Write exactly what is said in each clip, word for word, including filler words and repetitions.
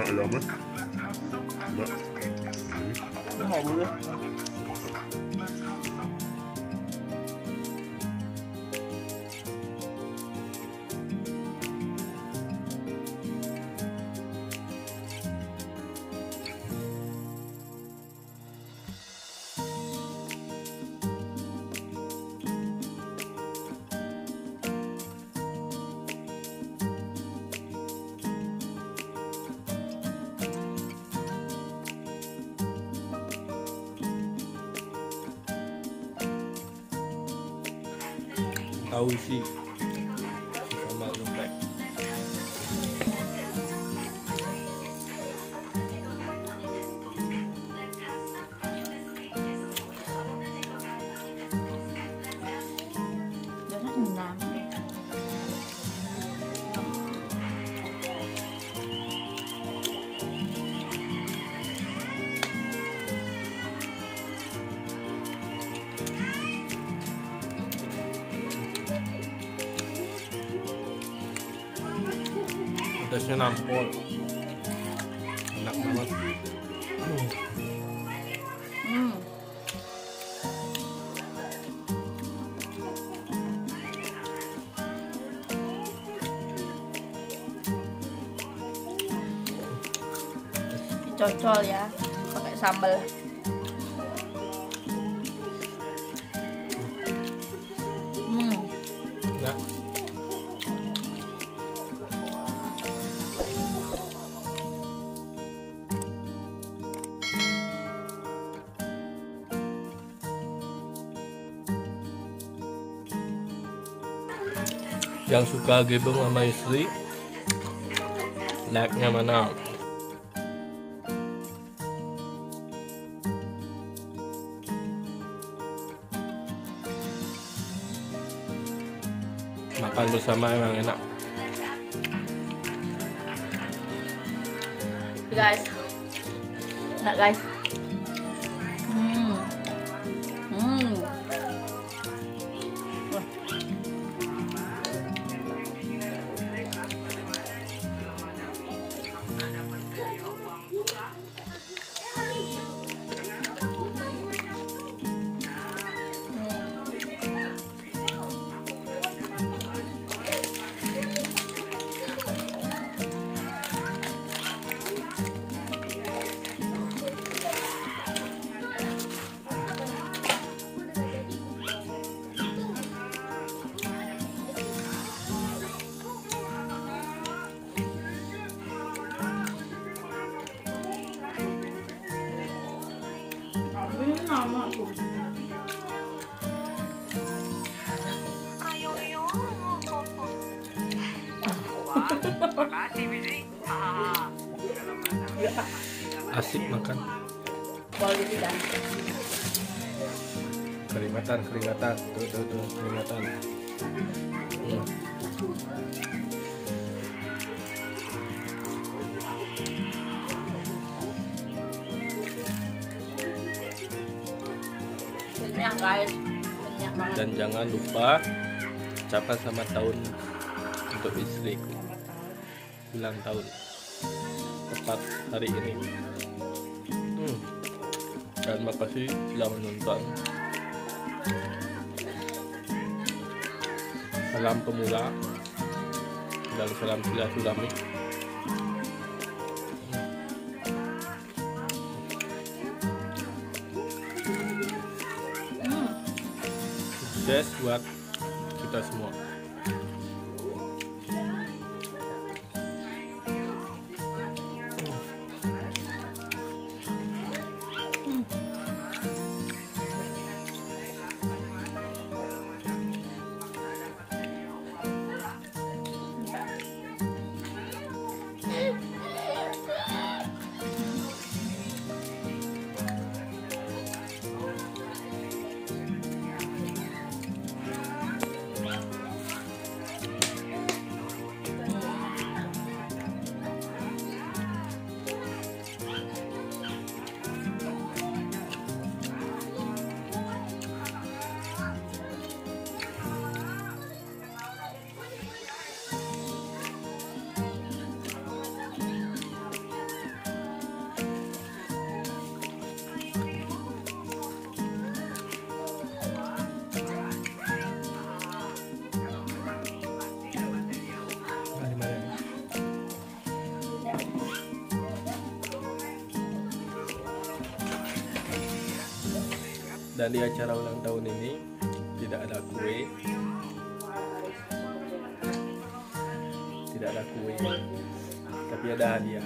Enggak lama. Enggak. Itu mau gue. Tahu isi sama lembek. Pedasnya nampol, enak banget. Aduh. Hmm. Dicocol ya, pakai sambal. Hmm. Enak. Yang suka gebeng sama istri, like-nya mana? Makan bersama emang enak. Guys, enak guys. Hmm, hmm. Asik makan. Keringatan, keringatan, tuh tuh tuh keringatan. Hmm. Dan jangan lupa ucapan selamat tahun untuk istriku, ulang tahun tepat hari ini. Hmm. Dan makasih telah menonton. Salam pemula dan salam silaturahmi. Sukses buat kita semua. dari acara ulang tahun ini tidak ada kue, tidak ada kue, tapi ada hadiah.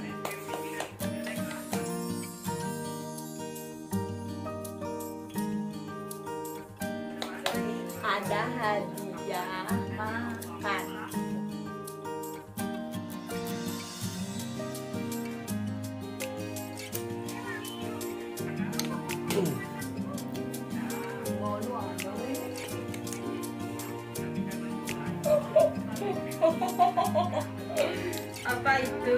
Ada hadiah makan. Apa itu?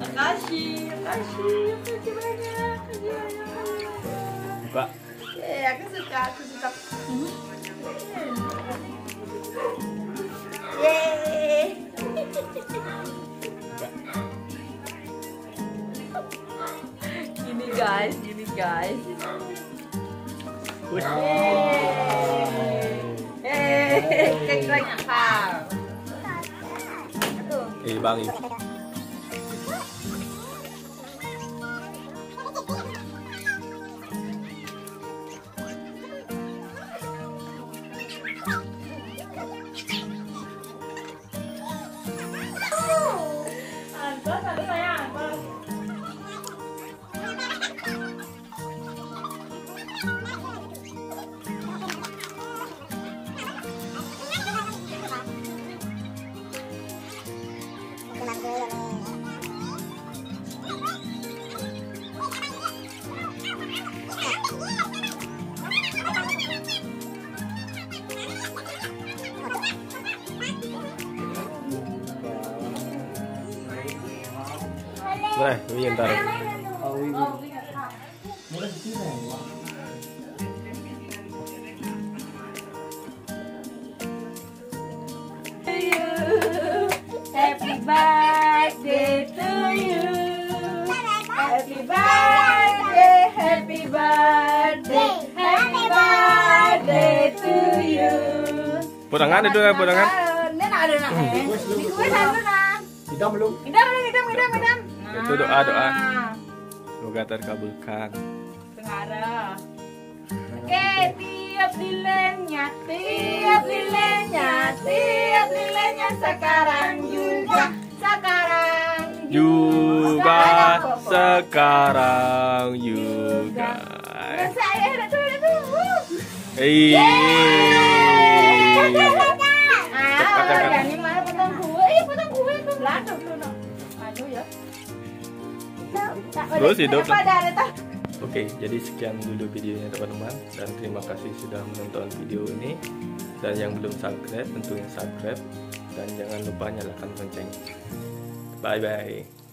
Makasih, makasih, makasih banyak, makasih banyak. Buka. Eh, aku suka, aku suka. Yeay. Gini guys, gini guys. Cek banyak hal. Eh bang, boleh, ini entar. Happy birthday to you. Happy birthday, happy birthday, happy birthday to you. Pudangan itu ya, pudangan. Nenek ada nak. Di kue sana nak. Idam belum? Idam belum, idam, idam, idam. Itu doa doa, semoga terkabulkan. Sekarang, eh tiap lilenya, tiap lilenya, tiap lilenya sekarang juga, sekarang juga, sekarang juga. Saya ada tuh, ada tuh. Hei. Ah, ini mana potong kue? Eh, potong kue tu belakang tu nak. Aduh ya. Terus hidup. Oke, jadi sekian dulu videonya teman-teman, dan terima kasih sudah menonton video ini. Dan yang belum subscribe tentunya subscribe, dan jangan lupa nyalakan lonceng. Bye bye.